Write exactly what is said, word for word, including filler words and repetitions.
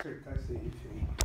trick, I see.